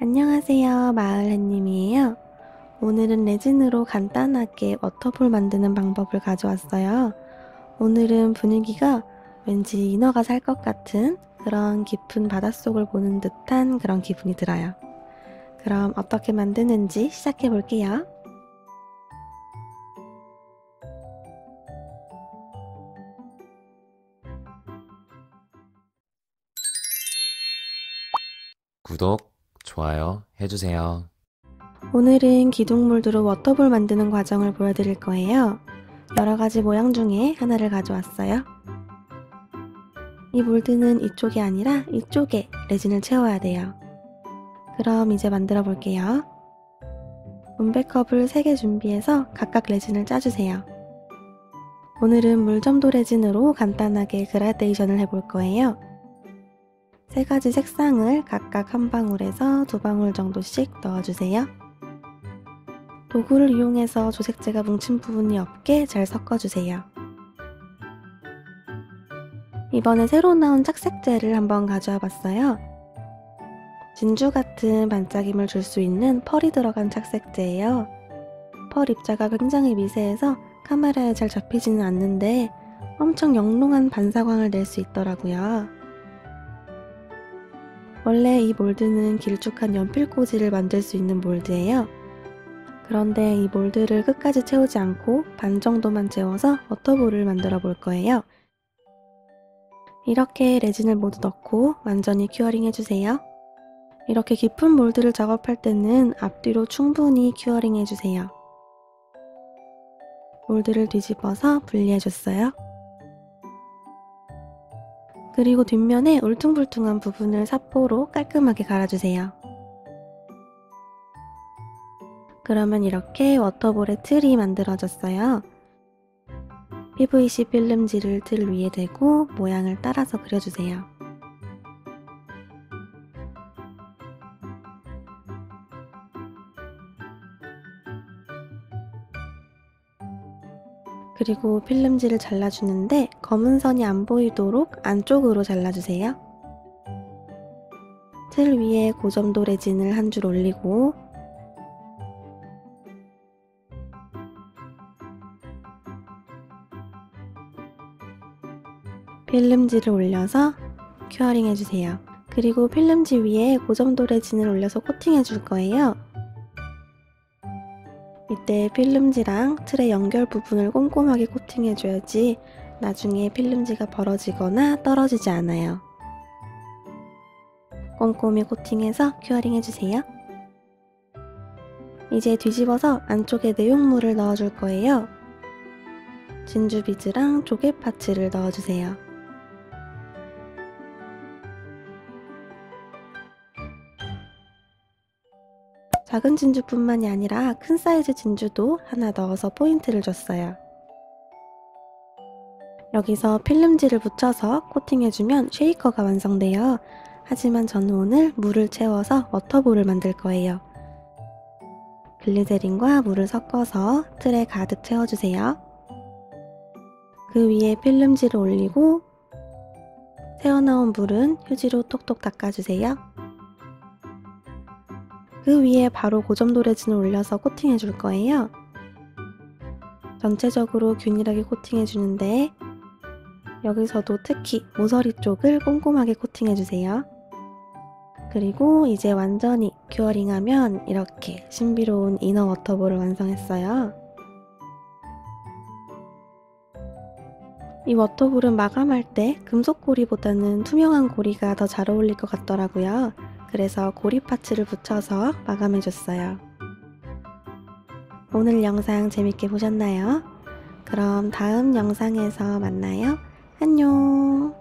안녕하세요, 마을햇님이에요. 오늘은 레진으로 간단하게 워터볼 만드는 방법을 가져왔어요. 오늘은 분위기가 왠지 인어가 살 것 같은 그런 깊은 바닷속을 보는 듯한 그런 기분이 들어요. 그럼 어떻게 만드는지 시작해 볼게요. 구독, 좋아요 해주세요. 오늘은 기둥몰드로 워터볼 만드는 과정을 보여드릴 거예요. 여러가지 모양 중에 하나를 가져왔어요. 이 몰드는 이쪽이 아니라 이쪽에 레진을 채워야 돼요. 그럼 이제 만들어 볼게요. 문배컵을 3개 준비해서 각각 레진을 짜주세요. 오늘은 물점도 레진으로 간단하게 그라데이션을 해볼 거예요. 3가지 색상을 각각 한 방울에서 2방울 정도씩 넣어주세요. 도구를 이용해서 조색제가 뭉친 부분이 없게 잘 섞어주세요. 이번에 새로 나온 착색제를 한번 가져와 봤어요. 진주 같은 반짝임을 줄 수 있는 펄이 들어간 착색제예요. 펄 입자가 굉장히 미세해서 카메라에 잘 잡히지는 않는데 엄청 영롱한 반사광을 낼 수 있더라고요. 원래 이 몰드는 길쭉한 연필꽂이를 만들 수 있는 몰드예요. 그런데 이 몰드를 끝까지 채우지 않고 반 정도만 채워서 워터볼을 만들어 볼 거예요. 이렇게 레진을 모두 넣고 완전히 큐어링 해주세요. 이렇게 깊은 몰드를 작업할 때는 앞뒤로 충분히 큐어링 해주세요. 몰드를 뒤집어서 분리해줬어요. 그리고 뒷면에 울퉁불퉁한 부분을 삿포로 깔끔하게 갈아주세요. 그러면 이렇게 워터볼의 틀이 만들어졌어요. PVC 필름지를 틀 위에 대고 모양을 따라서 그려주세요. 그리고 필름지를 잘라주는데 검은 선이 안 보이도록 안쪽으로 잘라주세요. 틀 위에 고점도 레진을 한 줄 올리고 필름지를 올려서 큐어링 해주세요. 그리고 필름지 위에 고점도 레진을 올려서 코팅해 줄 거예요. 이때 필름지랑 틀의 연결 부분을 꼼꼼하게 코팅해줘야지 나중에 필름지가 벌어지거나 떨어지지 않아요. 꼼꼼히 코팅해서 큐어링 해주세요. 이제 뒤집어서 안쪽에 내용물을 넣어줄 거예요. 진주 비즈랑 조개 파츠를 넣어주세요. 작은 진주뿐만이 아니라 큰 사이즈 진주도 하나 넣어서 포인트를 줬어요. 여기서 필름지를 붙여서 코팅해주면 쉐이커가 완성돼요. 하지만 저는 오늘 물을 채워서 워터볼을 만들 거예요. 글리세린과 물을 섞어서 틀에 가득 채워주세요. 그 위에 필름지를 올리고 새어나온 물은 휴지로 톡톡 닦아주세요. 그 위에 바로 고점도 레진을 올려서 코팅해 줄 거예요. 전체적으로 균일하게 코팅해 주는데 여기서도 특히 모서리 쪽을 꼼꼼하게 코팅해 주세요. 그리고 이제 완전히 큐어링하면 이렇게 신비로운 이너 워터볼을 완성했어요. 이 워터볼은 마감할 때 금속 고리보다는 투명한 고리가 더 잘 어울릴 것 같더라고요. 그래서 고리 파츠를 붙여서 마감해줬어요. 오늘 영상 재밌게 보셨나요? 그럼 다음 영상에서 만나요. 안녕!